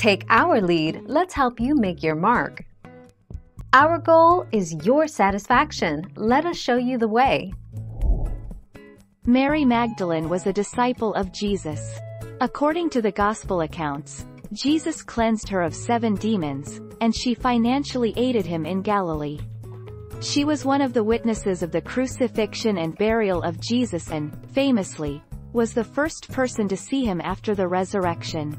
Take our lead, let's help you make your mark. Our goal is your satisfaction. Let us show you the way. Mary Magdalene was a disciple of Jesus. According to the Gospel accounts, Jesus cleansed her of 7 demons, and she financially aided him in Galilee. She was one of the witnesses of the crucifixion and burial of Jesus and, famously, was the first person to see him after the resurrection.